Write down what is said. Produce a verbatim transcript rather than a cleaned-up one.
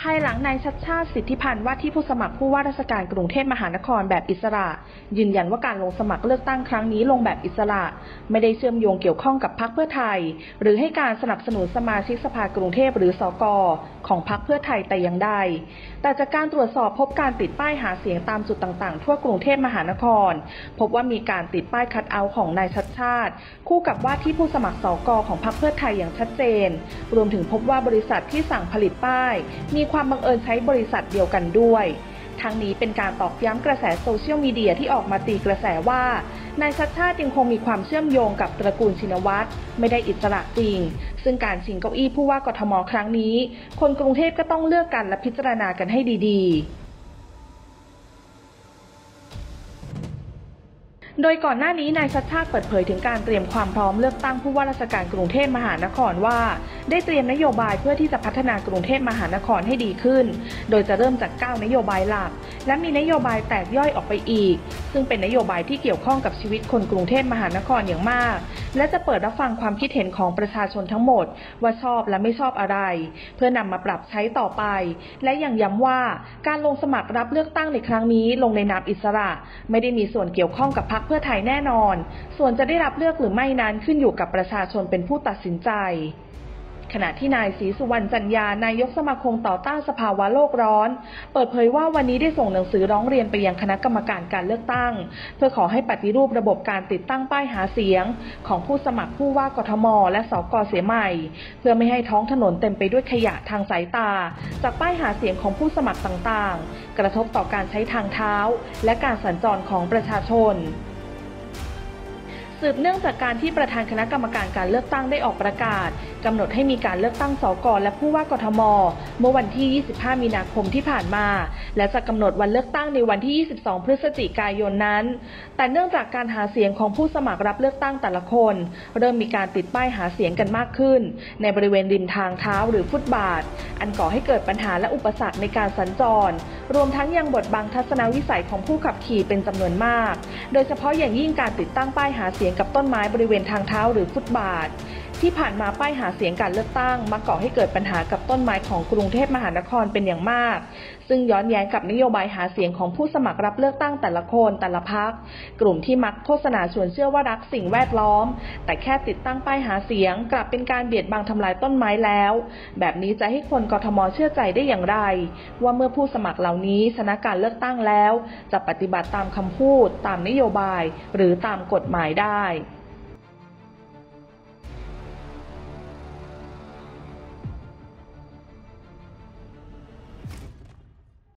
ภายหลังนายชัชชาติ สิทธิพันธ์ว่าที่ผู้สมัครผู้ว่าราชการกรุงเทพมหานครแบบอิสระยืนยันว่าการลงสมัครเลือกตั้งครั้งนี้ลงแบบอิสระไม่ได้เชื่อมโยงเกี่ยวข้องกับพรรคเพื่อไทยหรือให้การสนับสนุนสมาชิกสภากรุงเทพหรือสก.ของพรรคเพื่อไทยแต่อย่างใดแต่จากการตรวจสอบพบการติดป้ายหาเสียงตามจุดต่างๆทั่วกรุงเทพมหานครพบว่ามีการติดป้ายคัทเอาท์ของนายชัชชาติคู่กับว่าที่ผู้สมัครสก.ของพรรคเพื่อไทยอย่างชัดเจนรวมถึงพบว่าบริษัทที่สั่งผลิตป้ายมีความบังเอิญใช้บริษัทเดียวกันด้วยทั้งนี้เป็นการตอกย้ำกระแสโซเชียลมีเดียที่ออกมาตีกระแสว่านายชัชชาติยังคงมีความเชื่อมโยงกับตระกูลชินวัตรไม่ได้อิสระจริงซึ่งการชิงเก้าอี้ผู้ว่ากทมครั้งนี้คนกรุงเทพก็ต้องเลือกกันและพิจารณากันให้ดีๆโดยก่อนหน้านี้นายชัชชาติเปิดเผยถึงการเตรียมความพร้อมเลือกตั้งผู้ว่าราชการกรุงเทพมหานครว่าได้เตรียมนโยบายเพื่อที่จะพัฒนากรุงเทพมหานครให้ดีขึ้นโดยจะเริ่มจากเก้านโยบายหลักและมีนโยบายแตกย่อยออกไปอีกซึ่งเป็นนโยบายที่เกี่ยวข้องกับชีวิตคนกรุงเทพมหานครอย่างมากและจะเปิดรับฟังความคิดเห็นของประชาชนทั้งหมดว่าชอบและไม่ชอบอะไรเพื่อนำมาปรับใช้ต่อไปและยังย้ำว่าการลงสมัครรับเลือกตั้งในครั้งนี้ลงในนามอิสระไม่ได้มีส่วนเกี่ยวข้องกับพรรคเพื่อไทยแน่นอนส่วนจะได้รับเลือกหรือไม่นั้นขึ้นอยู่กับประชาชนเป็นผู้ตัดสินใจขณะที่นายศรีสุวรรณจันยานายกสมาคมต่อต้านสภาวะโลกร้อนเปิดเผยว่าวันนี้ได้ส่งหนังสือร้องเรียนไปยังคณะกรรมการการเลือกตั้งเพื่อขอให้ปฏิรูประบบการติดตั้งป้ายหาเสียงของผู้สมัครผู้ว่ากทมและสก.เสียใหม่เพื่อไม่ให้ท้องถนนเต็มไปด้วยขยะทางสายตาจากป้ายหาเสียงของผู้สมัครต่างๆกระทบต่อการใช้ทางเท้าและการสัญจรของประชาชนสืบเนื่องจากการที่ประธานคณะกรรมการการเลือกตั้งได้ออกประกาศกำหนดให้มีการเลือกตั้งสก.และผู้ว่ากทม.เมื่อวันที่ยี่สิบห้ามีนาคมที่ผ่านมาและจะกำหนดวันเลือกตั้งในวันที่ยี่สิบสองพฤศจิกายนนั้นแต่เนื่องจากการหาเสียงของผู้สมัครรับเลือกตั้งแต่ละคนเริ่มมีการติดป้ายหาเสียงกันมากขึ้นในบริเวณริมทางเท้าหรือฟุตบาทอันก่อให้เกิดปัญหาและอุปสรรคในการสัญจรรวมทั้งยังบดบังทัศนวิสัยของผู้ขับขี่เป็นจำนวนมากโดยเฉพาะอย่างยิ่งการติดตั้งป้ายหาเสียงกับต้นไม้บริเวณทางเท้าหรือฟุตบาทที่ผ่านมาป้ายหาเสียงการเลือกตั้งมักก่อให้เกิดปัญหากับต้นไม้ของกรุงเทพมหานครเป็นอย่างมากซึ่งย้อนแย้งกับนโยบายหาเสียงของผู้สมัครรับเลือกตั้งแต่ละคนแต่ละพรรคกลุ่มที่มักโฆษณาชวนเชื่อว่ารักสิ่งแวดล้อมแต่แค่ติดตั้งป้ายหาเสียงกลับเป็นการเบียดบังทำลายต้นไม้แล้วแบบนี้จะให้คนกทม.เชื่อใจได้อย่างไรว่าเมื่อผู้สมัครเหล่านี้ชนะการเลือกตั้งแล้วจะปฏิบัติตามคำพูดตามนโยบายหรือตามกฎหมายได้